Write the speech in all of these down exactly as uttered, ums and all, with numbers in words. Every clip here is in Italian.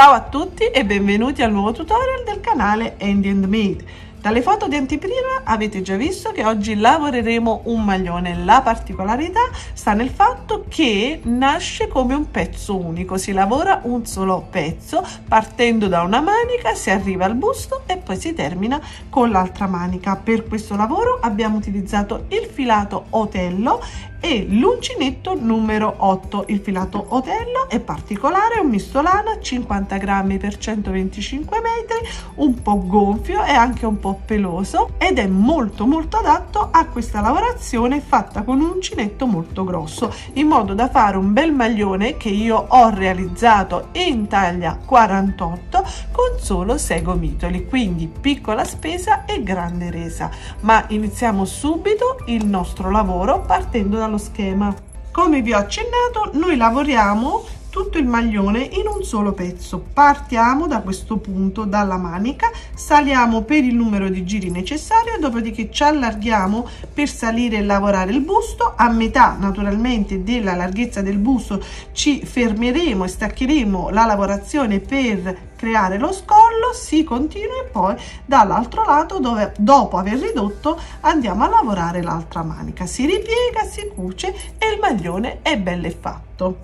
Ciao a tutti e benvenuti al nuovo tutorial del canale Andy Handmade. Dalle foto di anteprima avete già visto che oggi lavoreremo un maglione. La particolarità sta nel fatto che nasce come un pezzo unico, si lavora un solo pezzo partendo da una manica, si arriva al busto e poi si termina con l'altra manica. Per questo lavoro abbiamo utilizzato il filato Otello e l'uncinetto numero otto. Il filato Otello è particolare, è un misto lana, cinquanta grammi per centoventicinque metri, un po' gonfio e anche un po' peloso, ed è molto molto adatto a questa lavorazione fatta con un uncinetto molto grosso, in modo da fare un bel maglione che io ho realizzato in taglia quarantotto con solo sei gomitoli, quindi piccola spesa e grande resa. Ma iniziamo subito il nostro lavoro partendo da lo schema. Come vi ho accennato, noi lavoriamo tutto il maglione in un solo pezzo. Partiamo da questo punto, dalla manica, saliamo per il numero di giri necessario, dopodiché ci allarghiamo per salire e lavorare il busto. A metà naturalmente della larghezza del busto ci fermeremo e staccheremo la lavorazione per creare lo scollo, si continua, e poi dall'altro lato, dove dopo aver ridotto andiamo a lavorare l'altra manica, si ripiega, si cuce e il maglione è bello fatto.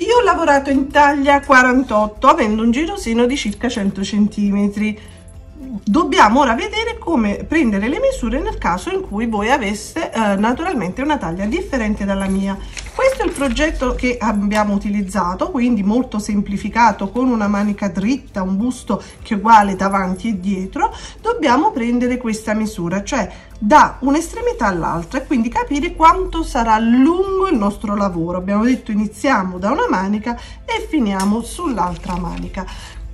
Io ho lavorato in taglia quarantotto avendo un girosino di circa cento centimetri. Dobbiamo ora vedere come prendere le misure nel caso in cui voi aveste eh, naturalmente una taglia differente dalla mia. Questo è il progetto che abbiamo utilizzato, quindi molto semplificato, con una manica dritta, un busto che è uguale davanti e dietro. Dobbiamo prendere questa misura, cioè da un'estremità all'altra, e quindi capire quanto sarà lungo il nostro lavoro. Abbiamo detto iniziamo da una manica e finiamo sull'altra manica.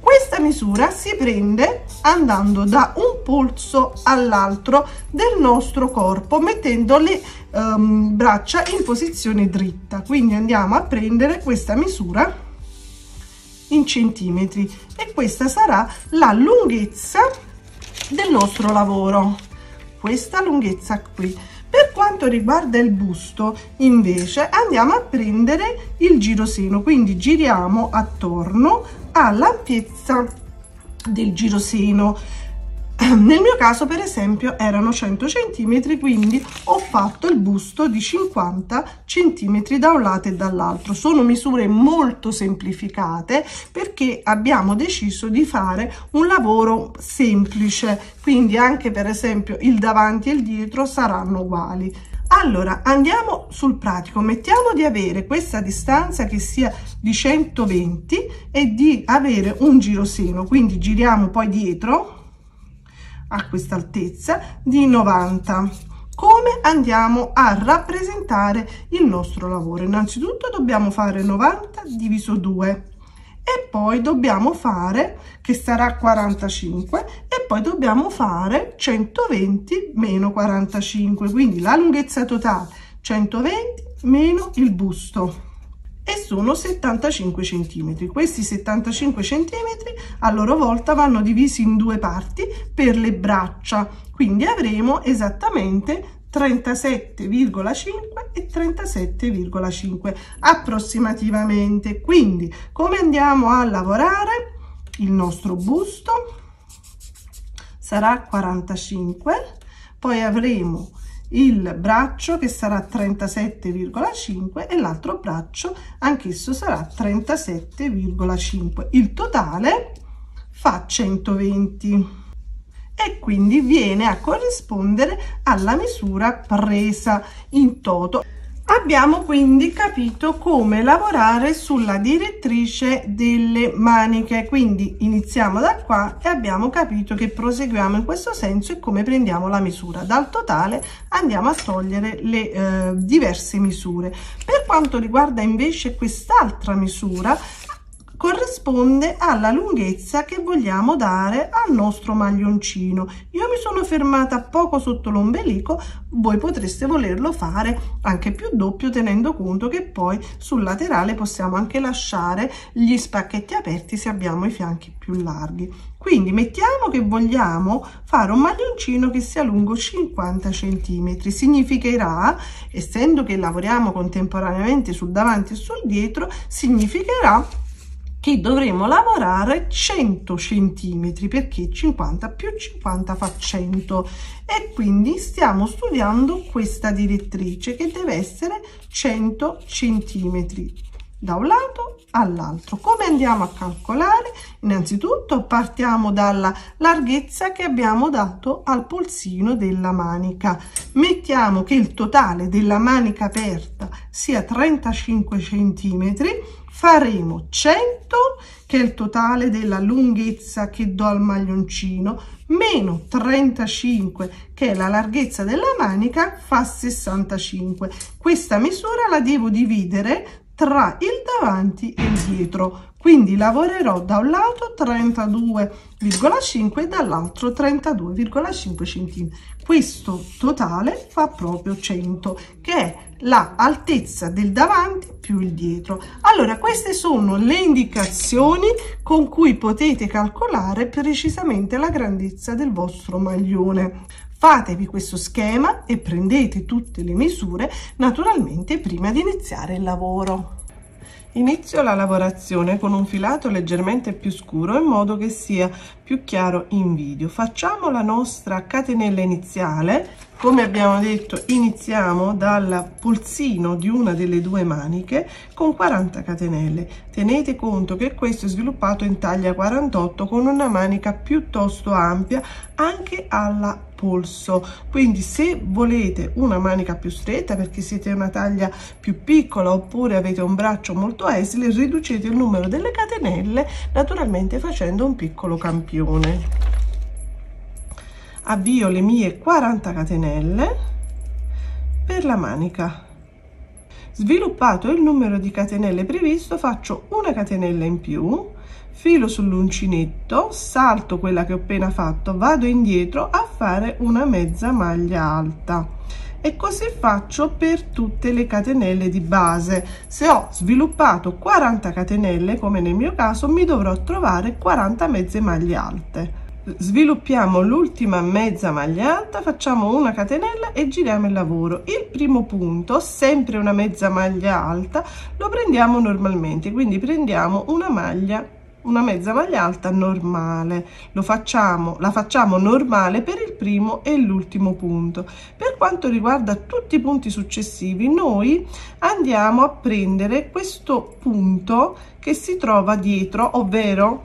Questa misura si prende andando da un polso all'altro del nostro corpo, mettendo le um, braccia in posizione dritta. Quindi andiamo a prendere questa misura in centimetri, e questa sarà la lunghezza del nostro lavoro, questa lunghezza qui. Per quanto riguarda il busto invece andiamo a prendere il giroseno, quindi giriamo attorno all'ampiezza del giroseno. Nel mio caso per esempio erano cento centimetri, quindi ho fatto il busto di cinquanta centimetri da un lato e dall'altro. Sono misure molto semplificate perché abbiamo deciso di fare un lavoro semplice, quindi anche per esempio il davanti e il dietro saranno uguali. Allora andiamo sul pratico, mettiamo di avere questa distanza che sia di centoventi e di avere un giroseno, quindi giriamo poi dietro a questa altezza di novanta. Come andiamo a rappresentare il nostro lavoro? Innanzitutto dobbiamo fare novanta diviso due, e poi dobbiamo fare, che sarà quarantacinque, e poi dobbiamo fare centoventi meno quarantacinque, quindi la lunghezza totale centoventi meno il busto, e sono settantacinque centimetri. Questi settantacinque centimetri a loro volta vanno divisi in due parti per le braccia, quindi avremo esattamente trentasette virgola cinque e trentasette virgola cinque approssimativamente. Quindi come andiamo a lavorare il nostro busto? Sarà quarantacinque, poi avremo il braccio che sarà trentasette virgola cinque e l'altro braccio anch'esso sarà trentasette virgola cinque. Il totale fa centoventi e quindi viene a corrispondere alla misura presa in toto. Abbiamo quindi capito come lavorare sulla direttrice delle maniche, quindi iniziamo da qua e abbiamo capito che proseguiamo in questo senso e come prendiamo la misura. Dal totale andiamo a togliere le eh, diverse misure. Per quanto riguarda invece quest'altra misura, corrisponde alla lunghezza che vogliamo dare al nostro maglioncino. Io mi sono fermata poco sotto l'ombelico, voi potreste volerlo fare anche più doppio, tenendo conto che poi sul laterale possiamo anche lasciare gli spacchetti aperti se abbiamo i fianchi più larghi. Quindi mettiamo che vogliamo fare un maglioncino che sia lungo cinquanta centimetri, significherà, essendo che lavoriamo contemporaneamente sul davanti e sul dietro, significherà che dovremo lavorare cento centimetri, perché cinquanta più cinquanta fa cento, e quindi stiamo studiando questa direttrice che deve essere cento centimetri da un lato all'altro. Come andiamo a calcolare? Innanzitutto partiamo dalla larghezza che abbiamo dato al polsino della manica. Mettiamo che il totale della manica aperta sia trentacinque centimetri, faremo cento, che è il totale della lunghezza che do al maglioncino, meno trentacinque, che è la larghezza della manica, fa sessantacinque. Questa misura la devo dividere tra il davanti e il dietro, quindi lavorerò da un lato trentadue virgola cinque e dall'altro trentadue virgola cinque centimetri. Questo totale fa proprio cento, che è la altezza del davanti più il dietro. Allora, queste sono le indicazioni con cui potete calcolare precisamente la grandezza del vostro maglione. Fatevi questo schema e prendete tutte le misure, naturalmente, prima di iniziare il lavoro. Inizio la lavorazione con un filato leggermente più scuro in modo che sia più chiaro in video. Facciamo la nostra catenella iniziale. Come abbiamo detto, iniziamo dal polsino di una delle due maniche con quaranta catenelle. Tenete conto che questo è sviluppato in taglia quarantotto con una manica piuttosto ampia anche alla polso, quindi se volete una manica più stretta perché siete una taglia più piccola oppure avete un braccio molto esile, riducete il numero delle catenelle, naturalmente facendo un piccolo campione. Avvio le mie quaranta catenelle per la manica. Sviluppato il numero di catenelle previsto, faccio una catenella in più, filo sull'uncinetto, salto quella che ho appena fatto, vado indietro a fare una mezza maglia alta e così faccio per tutte le catenelle di base. Se ho sviluppato quaranta catenelle, come nel mio caso, mi dovrò trovare quaranta mezze maglie alte. Sviluppiamo l'ultima mezza maglia alta, facciamo una catenella e giriamo il lavoro. Il primo punto, sempre una mezza maglia alta, lo prendiamo normalmente, quindi prendiamo una maglia una mezza maglia alta normale, lo facciamo la facciamo normale per il primo e l'ultimo punto. Per quanto riguarda tutti i punti successivi, noi andiamo a prendere questo punto che si trova dietro, ovvero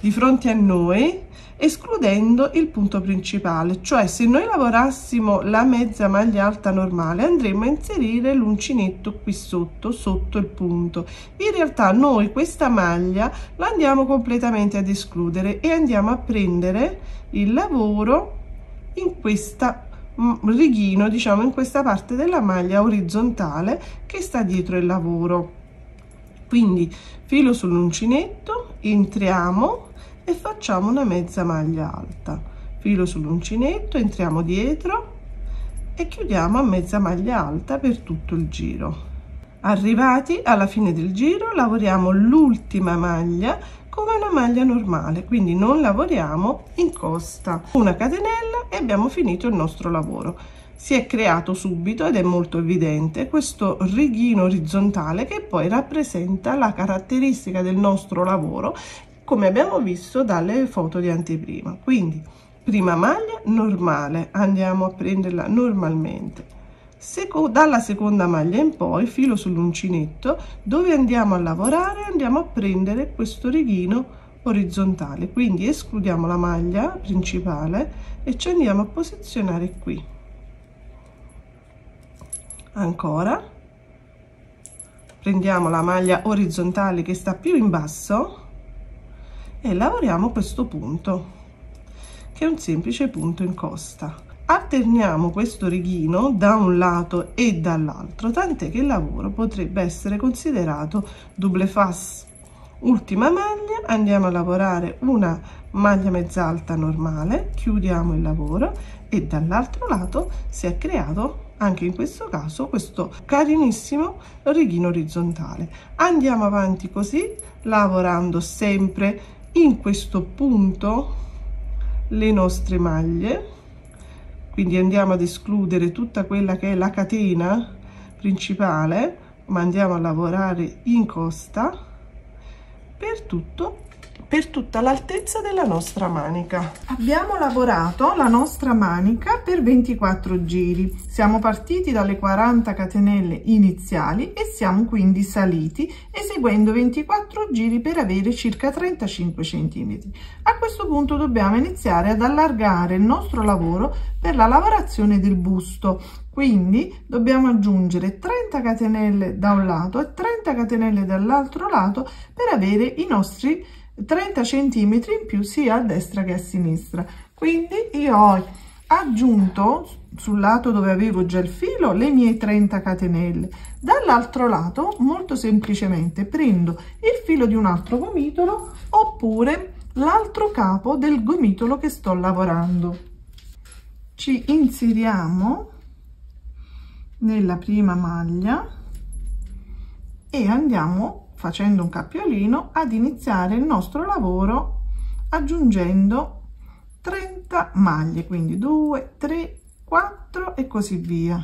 di fronte a noi, escludendo il punto principale, cioè se noi lavorassimo la mezza maglia alta normale andremo a inserire l'uncinetto qui sotto, sotto il punto. In realtà noi questa maglia la andiamo completamente ad escludere e andiamo a prendere il lavoro in questa righino, diciamo in questa parte della maglia orizzontale che sta dietro il lavoro. Quindi filo sull'uncinetto, entriamo e facciamo una mezza maglia alta, filo sull'uncinetto, entriamo dietro e chiudiamo a mezza maglia alta per tutto il giro. Arrivati alla fine del giro lavoriamo l'ultima maglia come una maglia normale, quindi non lavoriamo in costa. Una catenella e abbiamo finito il nostro lavoro. Si è creato subito ed è molto evidente questo righino orizzontale che poi rappresenta la caratteristica del nostro lavoro, come abbiamo visto dalle foto di anteprima. Quindi prima maglia normale, andiamo a prenderla normalmente. Seco- dalla seconda maglia in poi, filo sull'uncinetto, dove andiamo a lavorare andiamo a prendere questo righino orizzontale, quindi escludiamo la maglia principale e ci andiamo a posizionare qui. Ancora prendiamo la maglia orizzontale che sta più in basso e lavoriamo questo punto che è un semplice punto in costa. Alterniamo questo righino da un lato e dall'altro, tant'è che il lavoro potrebbe essere considerato double face. Ultima maglia, andiamo a lavorare una maglia mezz'alta normale, chiudiamo il lavoro e dall'altro lato si è creato anche in questo caso questo carinissimo righino orizzontale. Andiamo avanti così, lavorando sempre in questo punto le nostre maglie, quindi andiamo ad escludere tutta quella che è la catena principale, ma andiamo a lavorare in costa per tutto per tutta l'altezza della nostra manica. Abbiamo lavorato la nostra manica per ventiquattro giri, siamo partiti dalle quaranta catenelle iniziali e siamo quindi saliti eseguendo ventiquattro giri per avere circa trentacinque cm. A questo punto dobbiamo iniziare ad allargare il nostro lavoro per la lavorazione del busto, quindi dobbiamo aggiungere trenta catenelle da un lato e trenta catenelle dall'altro lato per avere i nostri trenta centimetri in più sia a destra che a sinistra. Quindi io ho aggiunto sul lato dove avevo già il filo le mie trenta catenelle, dall'altro lato molto semplicemente prendo il filo di un altro gomitolo oppure l'altro capo del gomitolo che sto lavorando, ci inseriamo nella prima maglia e andiamo facendo un cappiolino ad iniziare il nostro lavoro aggiungendo trenta maglie, quindi due, tre, quattro e così via.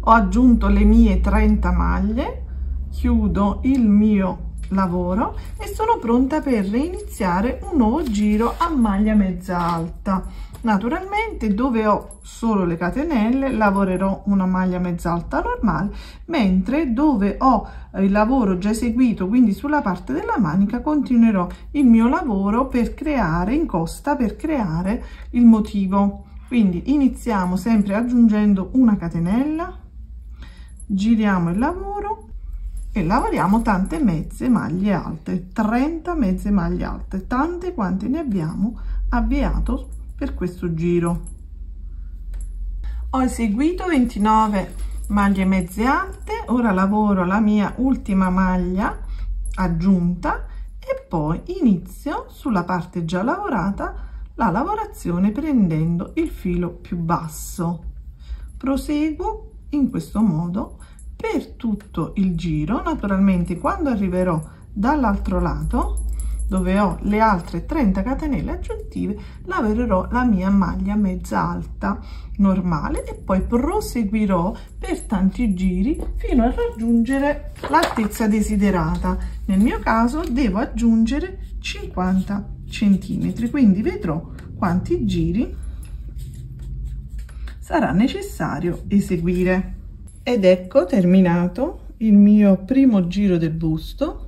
Ho aggiunto le mie trenta maglie, chiudo il mio lavoro e sono pronta per iniziare un nuovo giro a maglia mezza alta. Naturalmente dove ho solo le catenelle lavorerò una maglia mezza alta normale, mentre dove ho il lavoro già eseguito, quindi sulla parte della manica, continuerò il mio lavoro per creare incosta, per creare il motivo. Quindi iniziamo sempre aggiungendo una catenella, giriamo il lavoro e lavoriamo tante mezze maglie alte, trenta mezze maglie alte, tante quante ne abbiamo avviato per questo giro. Ho eseguito ventinove maglie mezze alte, ora lavoro la mia ultima maglia aggiunta e poi inizio sulla parte già lavorata la lavorazione prendendo il filo più basso. Proseguo in questo modo per tutto il giro. Naturalmente quando arriverò dall'altro lato dove ho le altre trenta catenelle aggiuntive lavorerò la mia maglia mezza alta normale e poi proseguirò per tanti giri fino a raggiungere l'altezza desiderata. Nel mio caso devo aggiungere cinquanta centimetri, quindi vedrò quanti giri sarà necessario eseguire. Ed ecco terminato il mio primo giro del busto,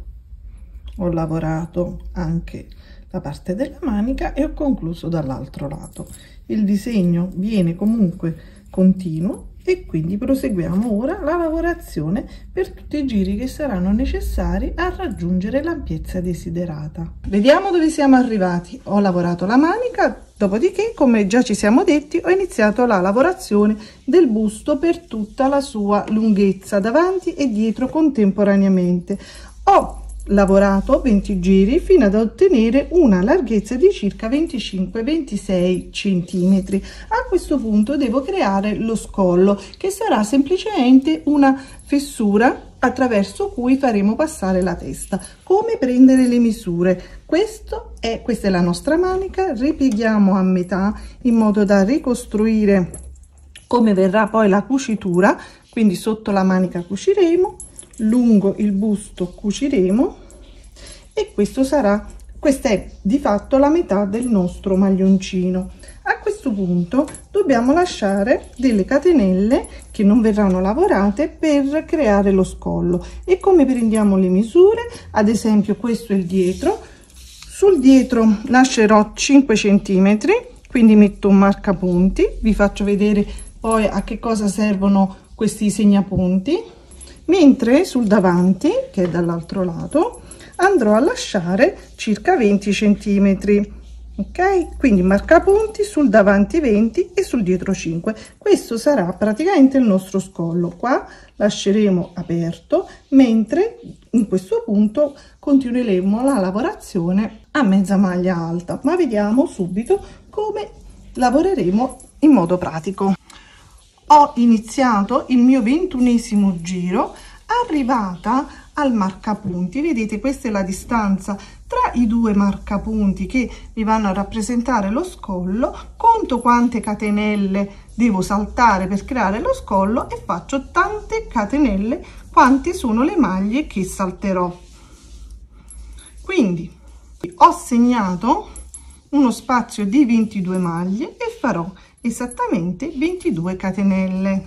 ho lavorato anche la parte della manica e ho concluso dall'altro lato. Il disegno viene comunque continuo e quindi proseguiamo ora la lavorazione per tutti i giri che saranno necessari a raggiungere l'ampiezza desiderata. Vediamo dove siamo arrivati. Ho lavorato la manica, dopodiché, come già ci siamo detti, ho iniziato la lavorazione del busto per tutta la sua lunghezza davanti e dietro contemporaneamente. Ho lavorato venti giri fino ad ottenere una larghezza di circa venticinque ventisei centimetri. A questo punto devo creare lo scollo, che sarà semplicemente una fessura attraverso cui faremo passare la testa. Come prendere le misure? Questo è, questa è la nostra manica, ripieghiamo a metà in modo da ricostruire come verrà poi la cucitura, quindi sotto la manica cuciremo, lungo il busto cuciremo e questo sarà, questa è di fatto la metà del nostro maglioncino. A questo punto dobbiamo lasciare delle catenelle che non verranno lavorate per creare lo scollo. E come prendiamo le misure? Ad esempio questo è il dietro, sul dietro lascerò cinque centimetri, quindi metto un marcapunti, vi faccio vedere poi a che cosa servono questi segnapunti. Mentre sul davanti, che è dall'altro lato, andrò a lasciare circa venti centimetri, ok? Quindi marcapunti sul davanti venti e sul dietro cinque. Questo sarà praticamente il nostro scollo. Qua lasceremo aperto, mentre in questo punto continueremo la lavorazione a mezza maglia alta. Ma vediamo subito come lavoreremo in modo pratico. Ho iniziato il mio ventunesimo giro, arrivata al marcapunti. Vedete, questa è la distanza tra i due marcapunti che mi vanno a rappresentare lo scollo. Conto quante catenelle devo saltare per creare lo scollo e faccio tante catenelle quante sono le maglie che salterò. Quindi ho segnato uno spazio di ventidue maglie e farò esattamente ventidue catenelle.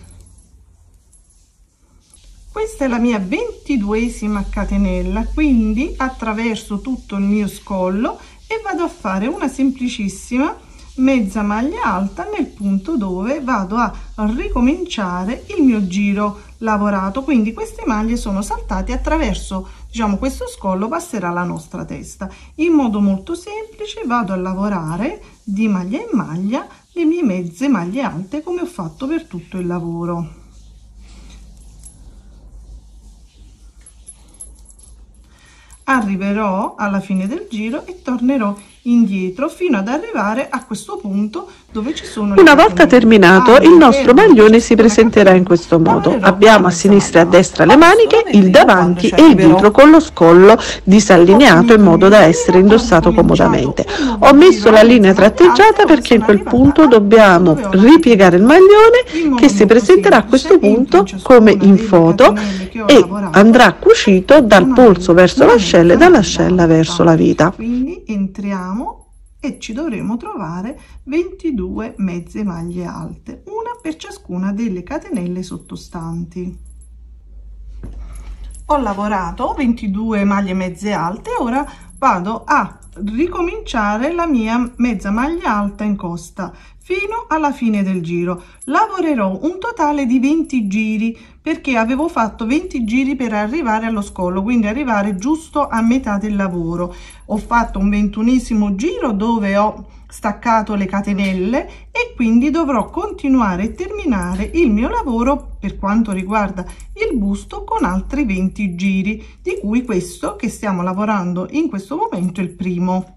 Questa è la mia ventiduesima catenella, quindi attraverso tutto il mio scollo e vado a fare una semplicissima mezza maglia alta nel punto dove vado a ricominciare il mio giro lavorato. Quindi queste maglie sono saltate, attraverso, diciamo, questo scollo passerà la nostra testa. In modo molto semplice vado a lavorare di maglia in maglia le mie mezze maglie alte, come ho fatto per tutto il lavoro. Arriverò alla fine del giro e tornerò indietro fino ad arrivare a questo punto dove ci sono le una catenelle. Volta terminato ah, il nostro maglione si presenterà in questo modo: abbiamo a sinistra e a destra le maniche, il davanti e il dietro con lo scollo disallineato in modo da essere indossato comodamente. Ho messo la linea tratteggiata perché in quel punto dobbiamo ripiegare il maglione, che si presenterà a questo punto come in foto e andrà cucito dal polso verso l'ascella e dall'ascella verso la vita. Quindi entriamo e ci dovremo trovare ventidue mezze maglie alte, una per ciascuna delle catenelle sottostanti. Ho lavorato ventidue maglie mezze alte, ora vado a ricominciare la mia mezza maglia alta in costa fino alla fine del giro. Lavorerò un totale di venti giri, perché avevo fatto venti giri per arrivare allo scollo, quindi arrivare giusto a metà del lavoro. Ho fatto un ventunesimo giro dove ho staccato le catenelle e quindi dovrò continuare e terminare il mio lavoro per quanto riguarda il busto con altri venti giri, di cui questo che stiamo lavorando in questo momento è il primo.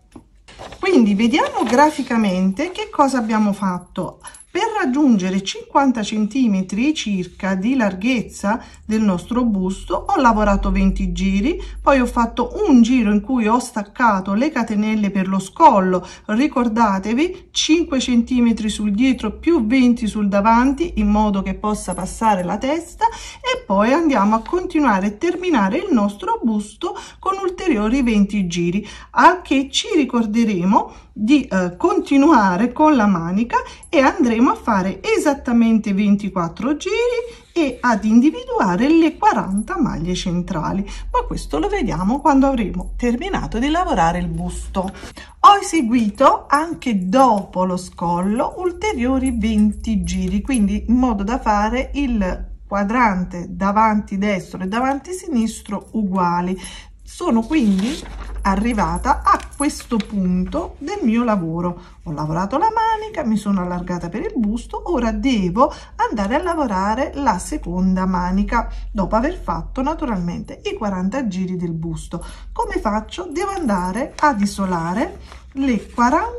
Quindi vediamo graficamente che cosa abbiamo fatto. Per raggiungere cinquanta centimetri circa di larghezza del nostro busto ho lavorato venti giri, poi ho fatto un giro in cui ho staccato le catenelle per lo scollo, ricordatevi cinque centimetri sul dietro più venti sul davanti in modo che possa passare la testa, e poi andiamo a continuare e terminare il nostro busto con ulteriori venti giri, al che ci ricorderemo di eh, continuare con la manica e andremo a fare esattamente ventiquattro giri e ad individuare le quaranta maglie centrali, ma questo lo vediamo quando avremo terminato di lavorare il busto. Ho eseguito anche dopo lo scollo ulteriori venti giri, quindi in modo da fare il quadrante davanti destro e davanti sinistro uguali. Sono quindi arrivata a questo punto del mio lavoro. Ho lavorato la manica, mi sono allargata per il busto, ora devo andare a lavorare la seconda manica dopo aver fatto naturalmente i quaranta giri del busto. Come faccio? Devo andare ad isolare le quaranta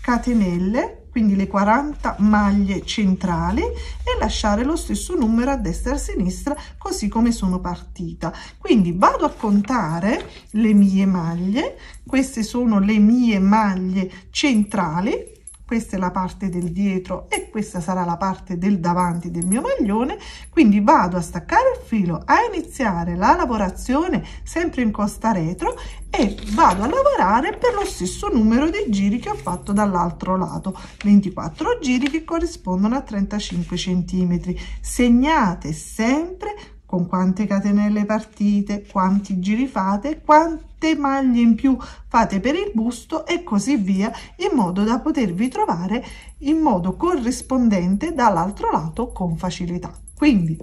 catenelle, quindi le quaranta maglie centrali, e lasciare lo stesso numero a destra e a sinistra così come sono partita. Quindi vado a contare le mie maglie, queste sono le mie maglie centrali, questa è la parte del dietro e questa sarà la parte del davanti del mio maglione. Quindi vado a staccare il filo, a iniziare la lavorazione sempre in costa retro e vado a lavorare per lo stesso numero di giri che ho fatto dall'altro lato, ventiquattro giri che corrispondono a trentacinque centimetri. Segnate sempre con quante catenelle partite, quanti giri fate, quante maglie in più fate per il busto e così via, in modo da potervi trovare in modo corrispondente dall'altro lato con facilità. Quindi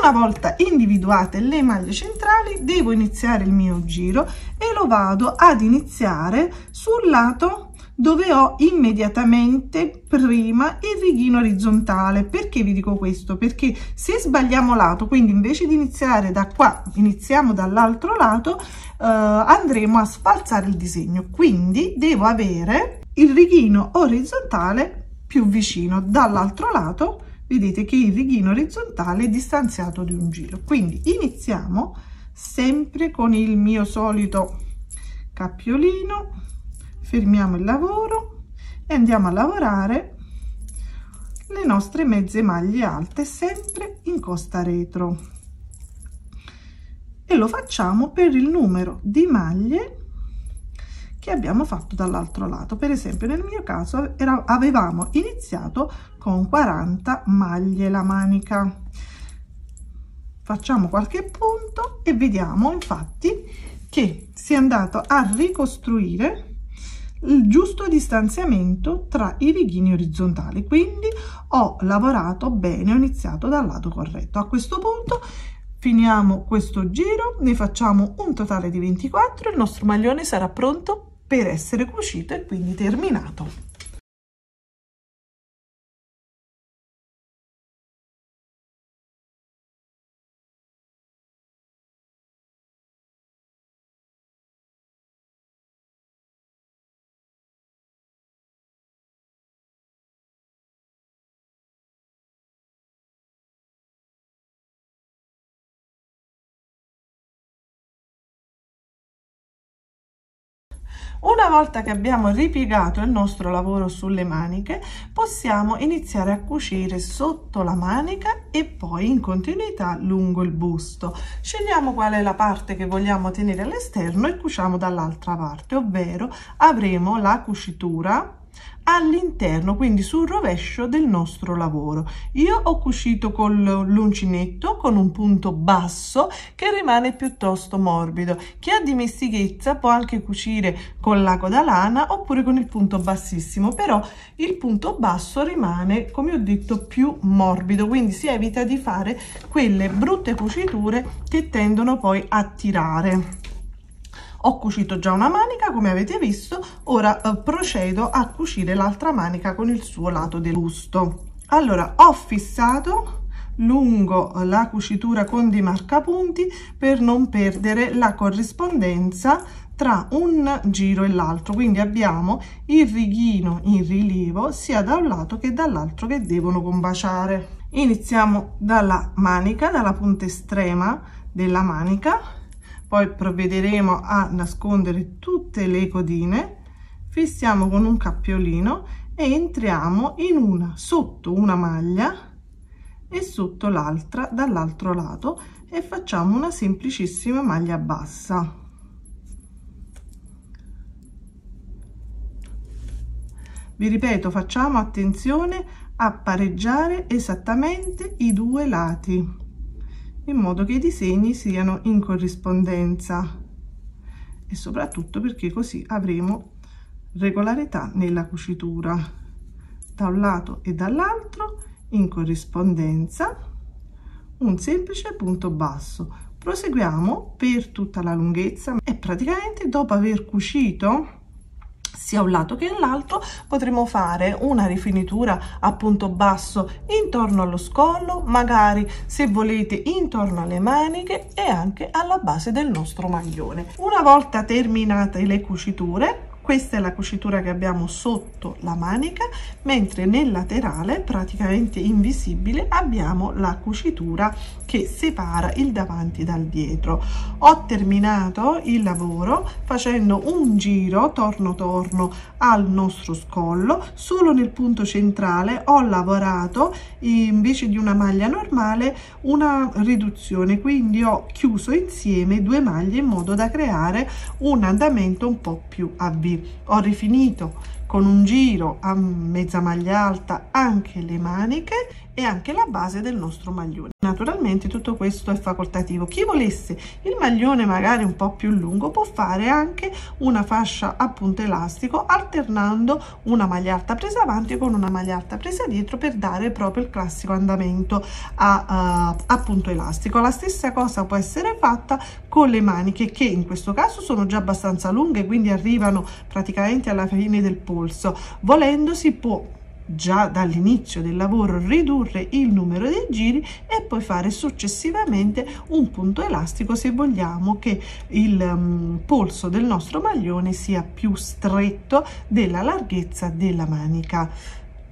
una volta individuate le maglie centrali devo iniziare il mio giro e lo vado ad iniziare sul lato dove ho immediatamente prima il righino orizzontale. Perché vi dico questo? Perché se sbagliamo lato, quindi invece di iniziare da qua iniziamo dall'altro lato, eh, andremo a sfalsare il disegno. Quindi devo avere il righino orizzontale più vicino dall'altro lato. Vedete che il righino orizzontale è distanziato di un giro, quindi iniziamo sempre con il mio solito cappiolino, fermiamo il lavoro e andiamo a lavorare le nostre mezze maglie alte sempre in costa retro, e lo facciamo per il numero di maglie che abbiamo fatto dall'altro lato. Per esempio nel mio caso era, avevamo iniziato con quaranta maglie la manica. Facciamo qualche punto e vediamo infatti che si è andato a ricostruire il giusto distanziamento tra i righini orizzontali, quindi ho lavorato bene, ho iniziato dal lato corretto. A questo punto finiamo questo giro, ne facciamo un totale di ventiquattro, il nostro maglione sarà pronto per essere cucito e quindi terminato. Una volta che abbiamo ripiegato il nostro lavoro sulle maniche, possiamo iniziare a cucire sotto la manica e poi in continuità lungo il busto. Scegliamo qual è la parte che vogliamo tenere all'esterno e cuciamo dall'altra parte, ovvero avremo la cucitura all'interno, quindi sul rovescio del nostro lavoro. Io ho cucito con l'uncinetto, con un punto basso che rimane piuttosto morbido. Chi ha dimestichezza può anche cucire con la codalana oppure con il punto bassissimo, però il punto basso rimane, come ho detto, più morbido, quindi si evita di fare quelle brutte cuciture che tendono poi a tirare. Ho cucito già una manica, come avete visto, ora eh, procedo a cucire l'altra manica con il suo lato del busto. Allora, ho fissato lungo la cucitura con dei marcapunti per non perdere la corrispondenza tra un giro e l'altro, quindi abbiamo il righino in rilievo sia da un lato che dall'altro che devono combaciare. Iniziamo dalla manica, dalla punta estrema della manica. Poi provvederemo a nascondere tutte le codine, fissiamo con un cappiolino e entriamo in una, sotto una maglia e sotto l'altra dall'altro lato e facciamo una semplicissima maglia bassa. Vi ripeto, facciamo attenzione a pareggiare esattamente i due lati, in modo che i disegni siano in corrispondenza e soprattutto perché così avremo regolarità nella cucitura da un lato e dall'altro in corrispondenza. Un semplice punto basso, proseguiamo per tutta la lunghezza e praticamente dopo aver cucito sia un lato che l'altro potremo fare una rifinitura a punto basso intorno allo scollo, magari se volete intorno alle maniche e anche alla base del nostro maglione. Una volta terminate le cuciture, questa è la cucitura che abbiamo sotto la manica, mentre nel laterale, praticamente invisibile, abbiamo la cucitura che separa il davanti dal dietro. Ho terminato il lavoro facendo un giro torno torno al nostro scollo. Solo nel punto centrale ho lavorato invece di una maglia normale una riduzione, quindi ho chiuso insieme due maglie in modo da creare un andamento un po' più avvicinato. Ho rifinito con un giro a mezza maglia alta anche le maniche e anche la base del nostro maglione. Naturalmente tutto questo è facoltativo. Chi volesse il maglione magari un po' più lungo può fare anche una fascia a punto elastico alternando una maglia alta presa avanti con una maglia alta presa dietro per dare proprio il classico andamento a, uh, a punto elastico. La stessa cosa può essere fatta con le maniche che in questo caso sono già abbastanza lunghe, quindi arrivano praticamente alla fine del polso. Volendo si può già dall'inizio del lavoro ridurre il numero dei giri e poi fare successivamente un punto elastico se vogliamo che il um, polso del nostro maglione sia più stretto della larghezza della manica.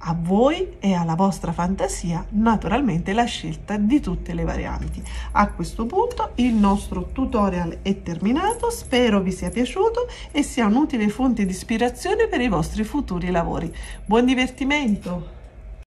A voi e alla vostra fantasia naturalmente la scelta di tutte le varianti. A questo punto il nostro tutorial è terminato, spero vi sia piaciuto e sia un'utile fonte di ispirazione per i vostri futuri lavori. Buon divertimento!